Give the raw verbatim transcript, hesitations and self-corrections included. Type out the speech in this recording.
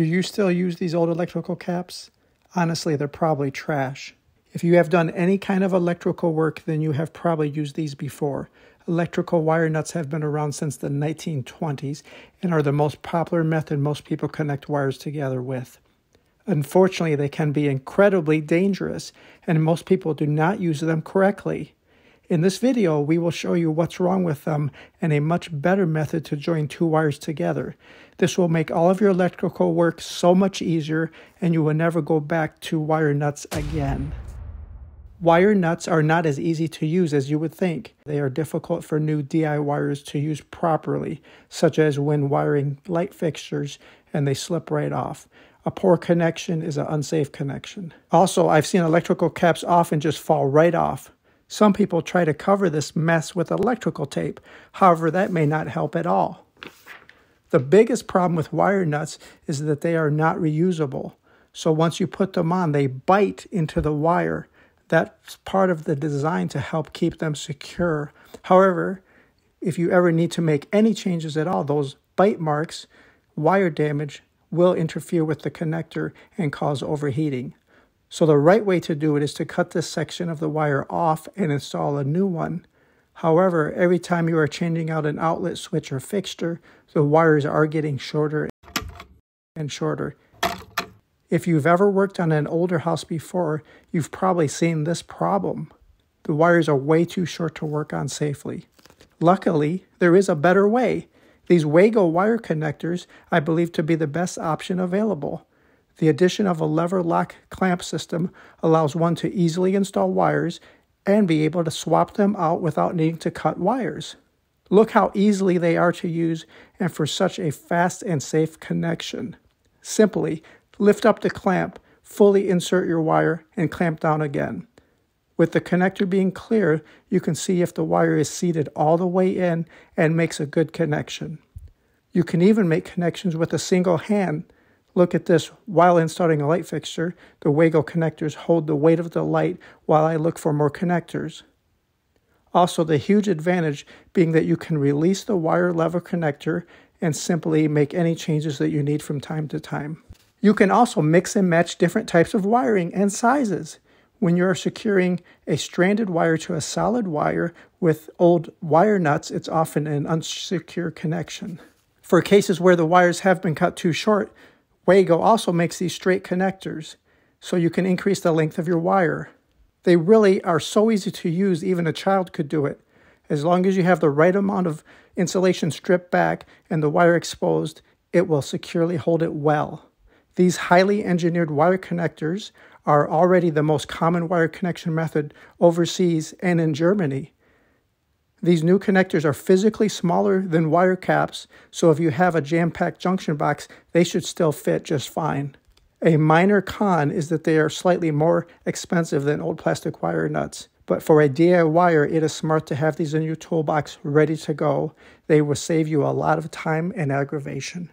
Do you still use these old electrical caps? Honestly, they're probably trash. If you have done any kind of electrical work, then you have probably used these before. Electrical wire nuts have been around since the nineteen twenties and are the most popular method most people connect wires together with. Unfortunately, they can be incredibly dangerous, and most people do not use them correctly. In this video, we will show you what's wrong with them and a much better method to join two wires together. This will make all of your electrical work so much easier, and you will never go back to wire nuts again. Wire nuts are not as easy to use as you would think. They are difficult for new DIYers to use properly, such as when wiring light fixtures, and they slip right off. A poor connection is an unsafe connection. Also, I've seen electrical caps often just fall right off. Some people try to cover this mess with electrical tape. However, that may not help at all. The biggest problem with wire nuts is that they are not reusable. So once you put them on, they bite into the wire. That's part of the design to help keep them secure. However, if you ever need to make any changes at all, those bite marks, wire damage, will interfere with the connector and cause overheating. So the right way to do it is to cut this section of the wire off and install a new one. However, every time you are changing out an outlet switch or fixture, the wires are getting shorter and shorter. If you've ever worked on an older house before, you've probably seen this problem. The wires are way too short to work on safely. Luckily, there is a better way. These WAGO wire connectors I believe to be the best option available. The addition of a lever lock clamp system allows one to easily install wires and be able to swap them out without needing to cut wires. Look how easily they are to use and for such a fast and safe connection. Simply, lift up the clamp, fully insert your wire, and clamp down again. With the connector being clear, you can see if the wire is seated all the way in and makes a good connection. You can even make connections with a single hand. Look at this. While installing a light fixture, the WAGO connectors hold the weight of the light while I look for more connectors. Also, the huge advantage being that you can release the wire lever connector and simply make any changes that you need from time to time. You can also mix and match different types of wiring and sizes. When you're securing a stranded wire to a solid wire with old wire nuts, it's often an unsecure connection. For cases where the wires have been cut too short, WAGO also makes these straight connectors, so you can increase the length of your wire. They really are so easy to use, even a child could do it. As long as you have the right amount of insulation stripped back and the wire exposed, it will securely hold it well. These highly engineered wire connectors are already the most common wire connection method overseas and in Germany. These new connectors are physically smaller than wire caps, so if you have a jam-packed junction box, they should still fit just fine. A minor con is that they are slightly more expensive than old plastic wire nuts, but for a DIYer, it is smart to have these in your toolbox ready to go. They will save you a lot of time and aggravation.